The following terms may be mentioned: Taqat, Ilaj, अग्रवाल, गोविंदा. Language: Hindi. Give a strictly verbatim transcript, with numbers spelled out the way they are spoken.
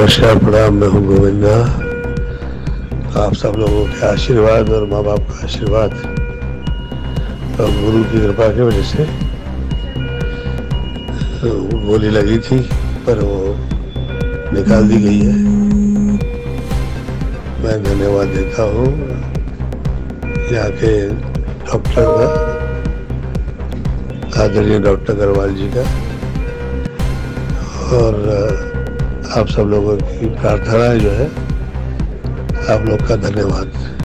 नमस्कार प्रणाम। मैं हूँ गोविंदा। आप सब लोगों के आशीर्वाद और माँ बाप का आशीर्वाद और गुरु की कृपा की वजह से बोली लगी थी पर वो निकाल दी गई है। मैं धन्यवाद देता हूँ यहाँ के डॉक्टर का, आदरणीय डॉक्टर अग्रवाल जी का, और आप सब लोगों की प्रार्थना जो है, आप लोग का धन्यवाद।